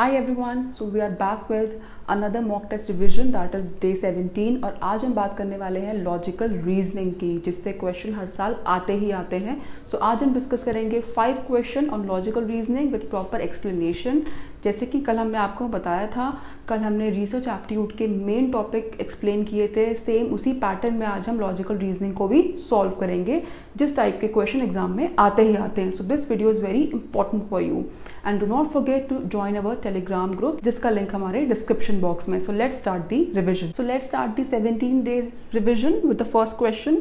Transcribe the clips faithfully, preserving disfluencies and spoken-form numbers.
Hi everyone, so we are back with another mock test revision that is day seventeen और आज हम बात करने वाले हैं logical reasoning की जिससे question हर साल आते ही आते हैं. So आज हम discuss करेंगे five question on logical reasoning with proper explanation. जैसे कि कल हमने आपको बताया था, कल हमने research aptitude के main topic explain किए थे. Same उसी pattern में आज हम logical reasoning को भी solve करेंगे जिस type के question exam में आते ही आते हैं. So this video is very important for you and do not forget to join our Telegram group जिसका link हमारे description box में. So let's start the revision. So let's start the seventeen day revision with the first question.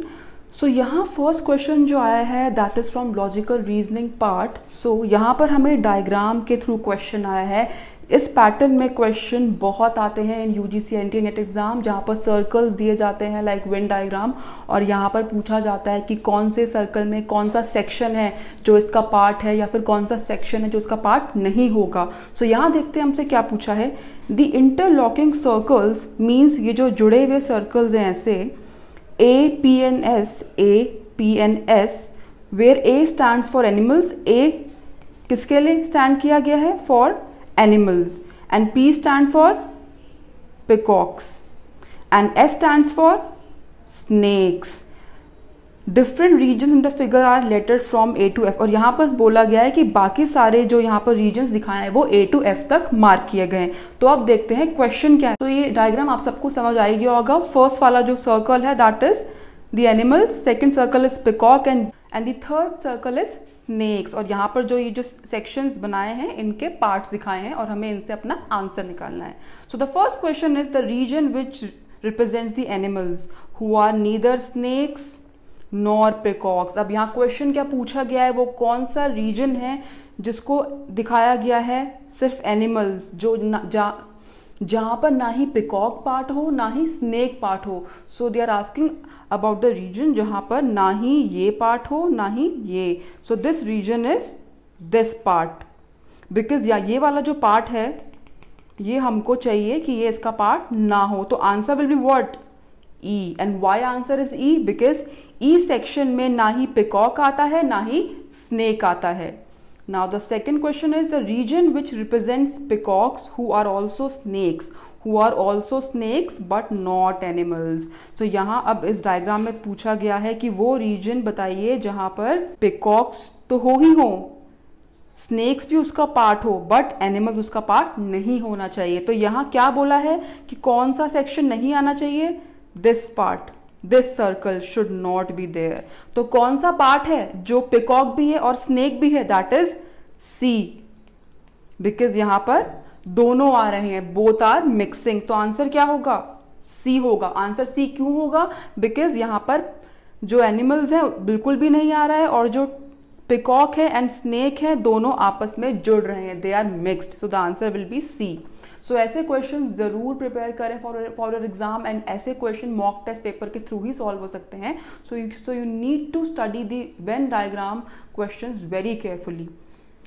So यहाँ first question जो आया है that is from logical reasoning part. So यहाँ पर हमें diagram के through question आया है. इस पैटर्न में क्वेश्चन बहुत आते हैं इन U G C N T A NET exam जहाँ पर सर्कल्स दिए जाते हैं लाइक वेन डायग्राम और यहाँ पर पूछा जाता है कि कौन से सर्कल में कौन सा सेक्शन है जो इसका पार्ट है या फिर कौन सा सेक्शन है जो इसका पार्ट नहीं होगा. सो so, यहाँ देखते हैं हमसे क्या पूछा है. द इंटरलॉकिंग सर्कल्स मीन्स ये जो जुड़े हुए सर्कल्स हैं ऐसे A P N S A P N S where A stands for animals. A किसके लिए स्टैंड किया गया है? For animals, and P stand for peacocks and S stands for snakes. Different regions in the figure are lettered from A to F. और यहाँ पर बोला गया है कि बाकी सारे जो यहाँ पर regions दिखाए हैं वो A to F तक मार्क किए गए हैं. तो अब देखते हैं question क्या है. तो ये डायग्राम आप सबको समझ आएगी होगा. First वाला जो circle है that is the animals, second circle is peacock and and the third circle is snakes. और यहाँ पर जो ये जो सेक्शंस बनाए हैं इनके पार्ट्स दिखाए हैं और हमें इनसे अपना आंसर निकालना है. So the first question is the region which represents the animals who are neither snakes nor peacocks. अब यहाँ क्वेश्चन क्या पूछा गया है वो कौन सा रीजन है जिसको दिखाया गया है सिर्फ एनिमल्स जो जा जहाँ पर ना ही पिकॉक पार्ट हो ना ही स्नेक पार्ट हो. So they are asking about the region जहाँ पर ना ही ये पार्ट हो ना ही ये. So this region is this part because या ये वाला जो पार्ट है ये हमको चाहिए कि ये इसका पार्ट ना हो. तो answer will be what? E. And why answer is E because E section में ना ही पिकॉक आता है ना ही स्नेक आता है. Now the second question is the region which represents peacocks who are also snakes, who are also snakes but not animals. So यहाँ अब इस डायग्राम में पूछा गया है कि वो रीजन बताइए जहाँ पर पिकॉक्स तो हो ही हो स्नेक्स भी उसका पार्ट हो बट एनिमल्स उसका पार्ट नहीं होना चाहिए. तो यहाँ क्या बोला है कि कौन सा सेक्शन नहीं आना चाहिए? This part, this circle should not be there. तो कौन सा पार्ट है जो पिकॉक भी है और स्नेक भी है? दैट इज सी बिकॉज यहाँ पर दोनों आ रहे हैं, बोथ आर मिक्सिंग. तो आंसर क्या होगा? सी होगा. आंसर सी क्यों होगा? बिकॉज यहाँ पर जो एनिमल्स हैं बिल्कुल भी नहीं आ रहा है और जो पिकॉक है एंड स्नेक है दोनों आपस में जुड़ रहे हैं, they are mixed. So the answer will be C. So so, ऐसे क्वेश्चन जरूर प्रिपेयर करें for for your exam and ऐसे क्वेश्चन मॉक टेस्ट पेपर के थ्रू ही सॉल्व हो सकते हैं. So so you need to study the Venn diagram questions very carefully.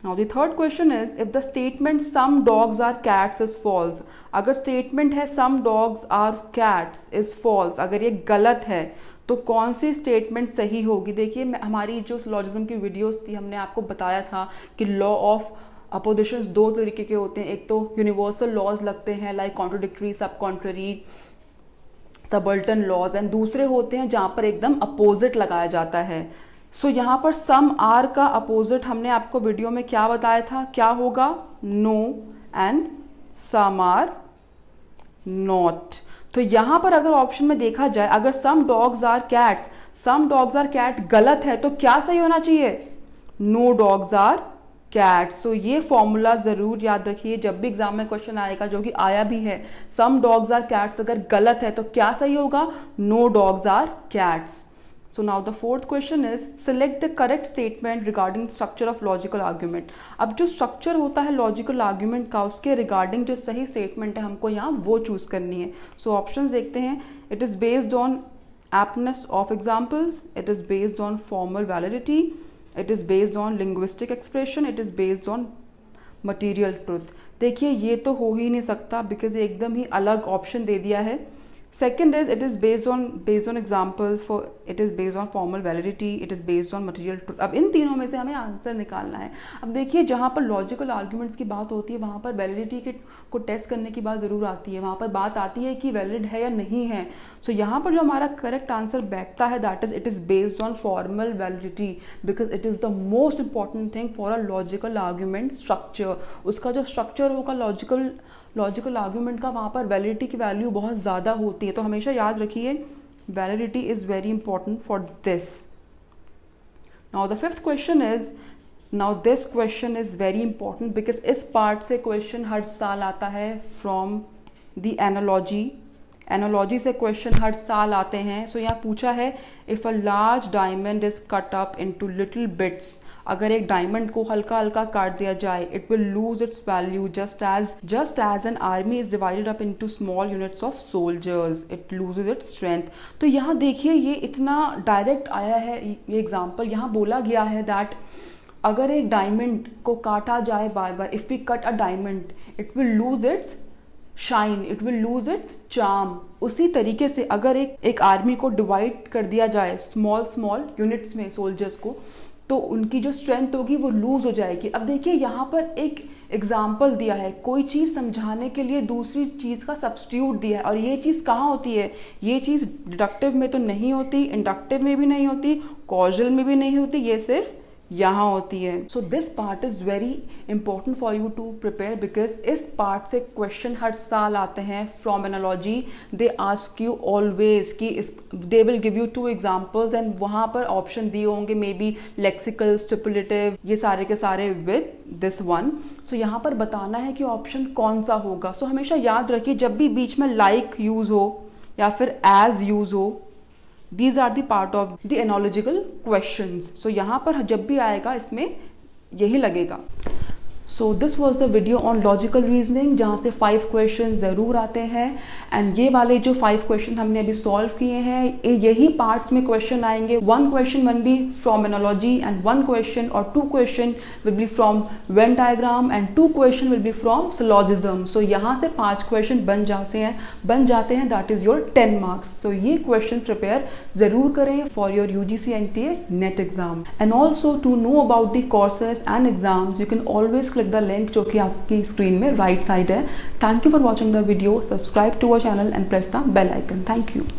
Now the third question is if the statement some dogs are cats is false. अगर statement है some dogs are cats is false अगर ये गलत है तो कौन सी statement सही होगी? देखिए हमारी जो सिलोजिज्म की वीडियोस थी हमने आपको बताया था कि लॉ ऑफ अपोजिशंस दो तरीके के होते हैं. एक तो यूनिवर्सल लॉज लगते हैं like contradictory, subcontrary, subaltern laws and दूसरे होते हैं जहाँ पर एकदम अपोजिट लगाया जाता है. सो so, यहाँ पर सम आर का अपोजिट हमने आपको वीडियो में क्या बताया था? क्या होगा? No and some are not. तो यहाँ पर अगर ऑप्शन में देखा जाए अगर some dogs are cats, some dogs are cat गलत है तो क्या सही होना चाहिए? No dogs are cat. So ये फॉर्मूला ज़रूर याद रखिए जब भी एग्जाम में क्वेश्चन आएगा, जो कि आया भी है. सम डॉग्स आर कैट्स अगर गलत है तो क्या सही होगा? No dogs are cats. So now the fourth question is select the correct statement regarding structure of logical argument. अब जो स्ट्रक्चर होता है लॉजिकल आर्ग्यूमेंट का उसके रिगार्डिंग जो सही स्टेटमेंट है हमको यहाँ वो चूज करनी है. सो so, ऑप्शंस देखते हैं. It is based on aptness of examples, it is based on formal validity, it is based on linguistic expression, it is based on material truth. देखिए ये तो हो ही नहीं सकता बिकॉज एकदम ही अलग ऑप्शन दे दिया है. Second is it is based on based on examples, for it is based on formal validity, it is based on material truth. अब इन तीनों में से हमें आंसर निकालना है. अब देखिए जहाँ पर लॉजिकल आर्ग्यूमेंट्स की बात होती है वहाँ पर वैलिडिटी के को टेस्ट करने की बात ज़रूर आती है, वहाँ पर बात आती है कि वैलिड है या नहीं है. सो so, यहाँ पर जो हमारा करेक्ट आंसर बैठता है that is it is based on formal validity because it is the most important thing for a logical argument structure. उसका जो स्ट्रक्चर होगा लॉजिकल लॉजिकल आर्ग्यूमेंट का, वहाँ पर वैलिडिटी की वैल्यू बहुत ज़्यादा होती है. तो हमेशा याद रखिए validity is very important for this. Now the fifth question is now this question is very important because इस पार्ट से क्वेश्चन हर साल आता है फ्रॉम द एनालॉजी. एनालॉजी से क्वेश्चन हर साल आते हैं. सो so, यहाँ पूछा है if a large diamond is cut up into little bits, अगर एक डायमंड को हल्का हल्का काट दिया जाए it will lose its value just as just as an army is divided up into small units of soldiers it loses its strength. तो यहाँ देखिए ये इतना डायरेक्ट आया है ये एग्जाम्पल. यहाँ बोला गया है दैट अगर एक डायमंड को काटा जाए बार बार, if we cut a diamond it will lose its shine, it will lose its charm. उसी तरीके से अगर एक एक आर्मी को डिवाइड कर दिया जाए स्मॉल स्मॉल यूनिट्स में सोल्जर्स को, तो उनकी जो स्ट्रेंथ होगी वो लूज हो जाएगी. अब देखिए यहाँ पर एक एग्जाम्पल दिया है, कोई चीज़ समझाने के लिए दूसरी चीज़ का सब्स्टिट्यूट दिया है. और ये चीज़ कहाँ होती है? ये चीज़ डिडक्टिव में तो नहीं होती, इंडक्टिव में भी नहीं होती, कॉजल में भी नहीं होती, ये सिर्फ यहाँ होती है. So this part is very important for you to prepare because इस पार्ट से क्वेश्चन हर साल आते हैं from analogy. They ask you always कि they will give you two examples and वहाँ पर ऑप्शन दिए होंगे मे बी लेक्सिकल, स्टिपुलेटिव, ये सारे के सारे विद दिस वन. सो यहाँ पर बताना है कि ऑप्शन कौन सा होगा. सो so, हमेशा याद रखिए जब भी बीच में लाइक like यूज हो या फिर एज यूज हो, These are the part of the analogical questions. So यहाँ पर जब भी आएगा इसमें यही लगेगा. So this was the video on logical reasoning जहाँ से five questions ज़रूर आते हैं. And ये वाले जो five questions हमने अभी solve किए हैं यही parts में question आएंगे. One question will be from analogy and one question or two question will be from Venn diagram and two question will be from syllogism. So यहाँ से पाँच question बन जाते हैं बन जाते हैं that is your ten marks. So ये question prepare ज़रूर करें for your U G C N T A net exam. And also to know about the courses and exams you can always click the link जो कि आपकी screen में right side है. Thank you for watching the video. Subscribe to our channel and press the bell icon. Thank you.